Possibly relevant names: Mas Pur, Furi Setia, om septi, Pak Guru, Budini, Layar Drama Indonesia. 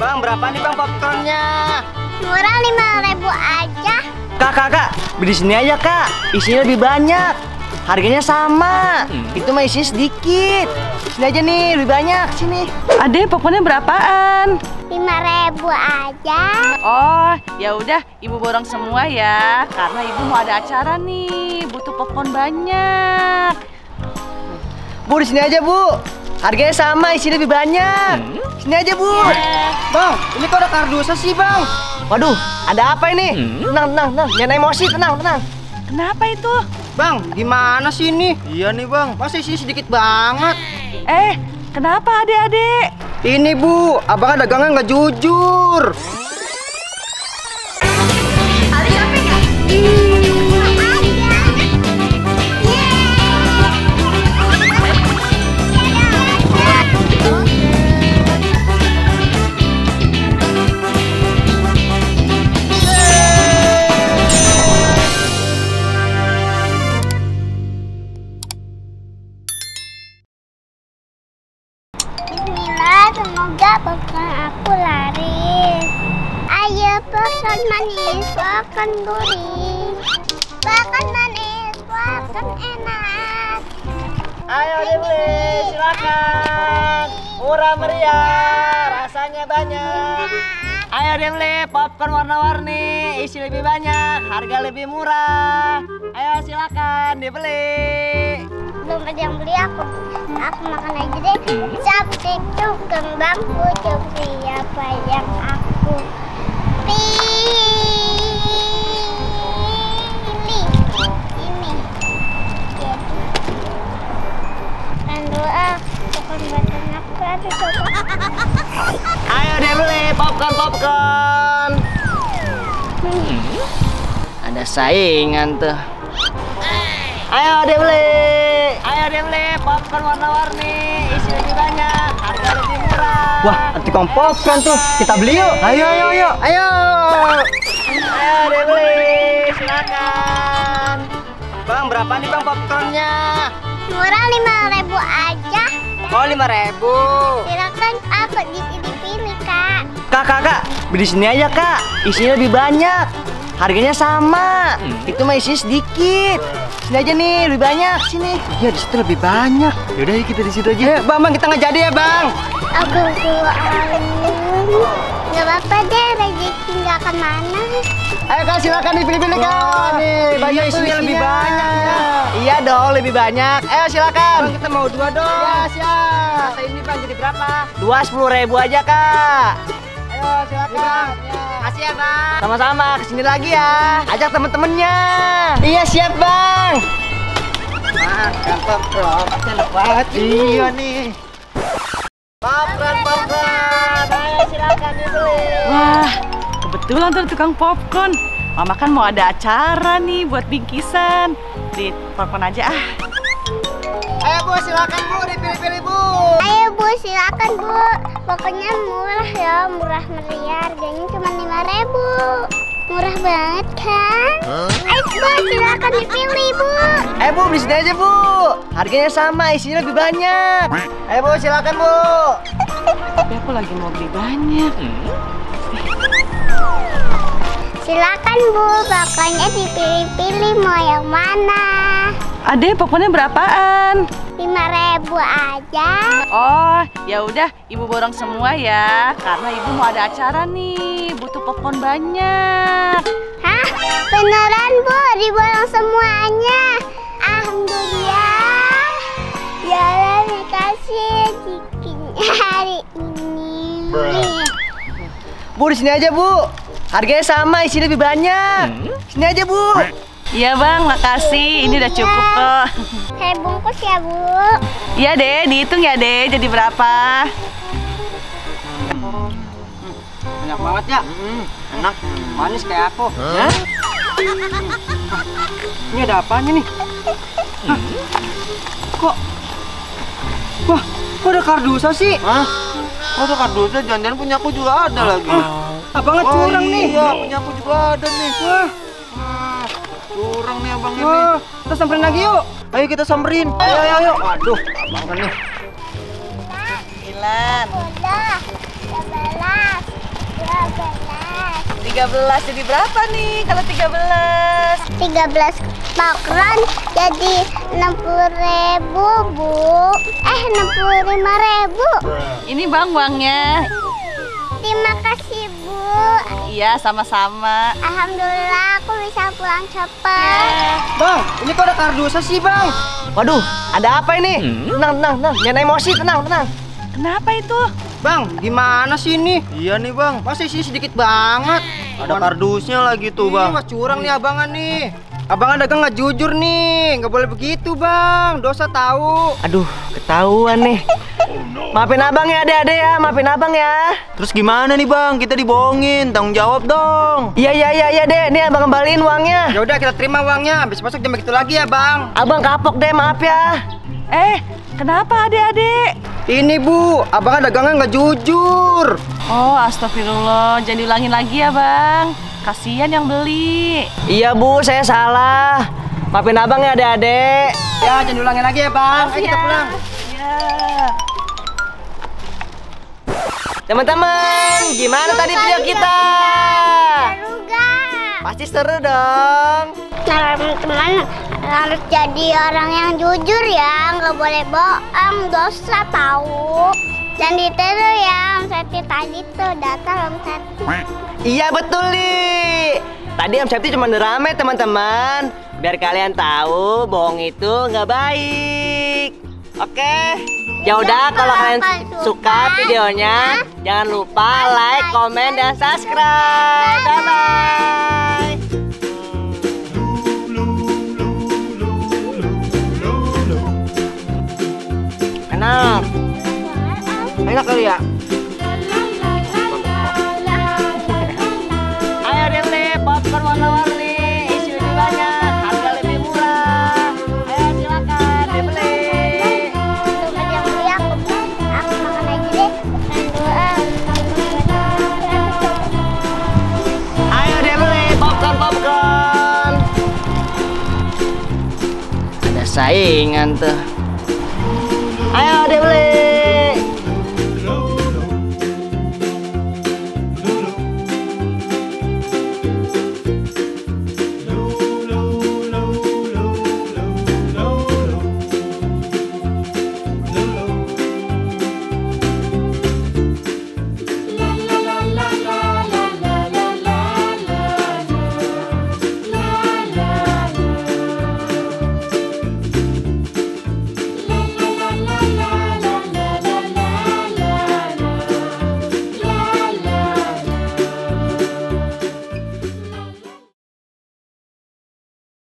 Bang, berapa nih bang popcornnya? Murah 5.000 aja. Kak, beli sini aja kak. Isinya lebih banyak. Harganya sama. Itu mah isinya sedikit. Sini aja nih, lebih banyak sini. Ade, popcornnya berapaan? 5.000 aja. Oh, ya udah, ibu borong semua ya. Karena ibu mau ada acara nih, butuh popcorn banyak. Bu, di sini aja bu. Harganya sama, isinya lebih banyak. Sini aja, Bu. Yeah. Bang, ini kok ada kardusnya sih, Bang? Waduh, ada apa ini? Tenang. Jangan emosi, tenang. Kenapa itu? Bang, gimana sih ini? Iya nih, Bang. Masih isinya sedikit banget. Kenapa adik-adik? Ini, Bu. Abang dagangnya nggak jujur. Semoga popcorn aku laris. Ayo popcorn manis, popcorn gurih, popcorn manis, popcorn enak. Ayo dibeli, silakan. Murah meriah, rasanya banyak. Ayo dibeli, popcorn warna-warni, isi lebih banyak, harga lebih murah. Ayo silakan dibeli. Belum ada yang beli, aku makan aja deh. Seperti itu kembangku, coba apa yang aku pilih ini. Dan doa bukan batang apa tuh coba. Ayo deh beli popcorn. Ada saingan tuh. Ayo deh beli. Popcorn warna-warni, isi lebih banyak, harga lebih murah. Wah, tukang popcorn tuh, kita beli yuk. Ayo dibeli, silakan. Bang, berapa nih bang popcornnya? Murah 5.000 aja. Oh, 5.000. Silakan, aku dipilih kak. Kak, beli sini aja kak. Isinya lebih banyak, harganya sama. Itu mah isinya sedikit. Sini aja nih, lebih banyak sini. Ya, di situ lebih banyak. Yaudah, ya kita di situ aja. Ayo, bang, kita nggak jadi ya, bang. Aku keluar. Nggak apa-apa deh, rezeki nggak kemana. Ayo kak, silakan dipilih-pilih kak. Nih, banyak isinya lebih banyak. Iya dong, lebih banyak. Ayo silakan. Bang, kita mau 2 dong. Ya, siap. Kata ini bang, jadi berapa? 2 10.000 aja kak. Ayo silakan. Kasih ya bang. Sama-sama, kesini lagi ya. Ajak temen-temennya. Iya siap bang. Makan popcorn, enak banget. Iya nih. Popcorn, ayo silakan dibeli. Wah, kebetulan tuh tukang popcorn. Mama kan mau ada acara nih buat bingkisan. Beli popcorn aja ah. Ayo bu, silakan bu, dipilih-pilih bu. Ayo bu, silakan bu. Pokoknya murah ya, murah meriah, harganya cuma 5.000. Murah banget kan? Ayo bu, silakan dipilih bu. Ayo bu, beli sini aja bu. Harganya sama, isinya lebih banyak. Ayo bu, silakan bu. Tapi aku lagi mau beli banyak. Silakan bu, pokoknya dipilih-pilih mau yang mana. Ade, popcornnya berapaan? 5.000 aja. Oh, ya udah, ibu borong semua ya. Karena ibu mau ada acara nih, butuh popcorn banyak. Hah? Beneran bu, diborong semuanya? Alhamdulillah. Ya Allah, makasih bikinnya hari ini. Bu, di sini aja bu. Harganya sama, isinya lebih banyak. Sini aja bu. Iya bang, makasih. Ini udah cukup kok. Saya bungkus ya bu. Iya deh, dihitung ya deh. Jadi berapa? Enak banget ya. Enak, manis kayak aku. Ini ada apanya nih? Kok? Wah, kok ada kardusnya sih? Kok ada kardusnya? Jangan-jangan punya aku juga ada lagi. Abangnya curang nih. Iya, punya aku juga ada nih. Curang nih abang ini. Kita samperin lagi yuk. Ayo kita samperin. Ayo. Waduh, abang kan nih. 9. Udah. 11. 13 jadi berapa nih kalau 13? 13 bakran jadi 60.000, Bu. 65.000. Ini bang-bangnya. Terima kasih, Bu. Iya, sama-sama. Alhamdulillah aku bisa pulang cepat. Bang, ini kok ada kardusnya sih, Bang? Waduh, ada apa ini? Tenang. Jangan emosi, tenang. Kenapa itu? Bang, gimana sih ini? Iya nih, Bang. Masa isinya sedikit banget? Ada kardusnya lagi tuh, Bang. Ini mas curang nih abangan nih. Abangan dagang nggak jujur nih. Nggak boleh begitu, Bang. Dosa tahu. Aduh, ketahuan nih. Maafin abang ya, adek-adek ya. Maafin abang ya. Terus gimana nih, Bang? Kita dibohongin. Tanggung jawab dong. Iya, Dek. Nih abang kembaliin uangnya. Ya udah, kita terima uangnya. Habis masuk jam begitu lagi ya, Bang. Abang kapok deh, maaf ya. Kenapa adek-adek? Ini, Bu. Abang dagangnya nggak jujur. Oh, astagfirullah. Jangan diulangin lagi ya, Bang. Kasihan yang beli. Iya, Bu. Saya salah. Maafin abang ya, adek-adek. Ya, jangan diulangin lagi ya, Bang. Ayo kita pulang. Iya. Teman-teman, gimana tadi video kita? Seru gak? Pasti seru dong. Teman-teman harus jadi orang yang jujur ya, nggak boleh bohong, dosa tahu. Dan diteru ya, Om Septi tadi tuh datang Om Septi. Iya betul nih. Tadi Om Septi cuma derame teman-teman, biar kalian tahu bohong itu nggak baik. Oke. Ya udah, kalau kalian suka videonya, jangan lupa like, komen, dan subscribe. Bye-bye. Enak. Enak kali ya? Ayo Dele, popcorn warna-warni. Isinya banyak, harga lebih murah. Ayo silakan dibeli. Ayo dibeli popcorn. Ada saingan tuh.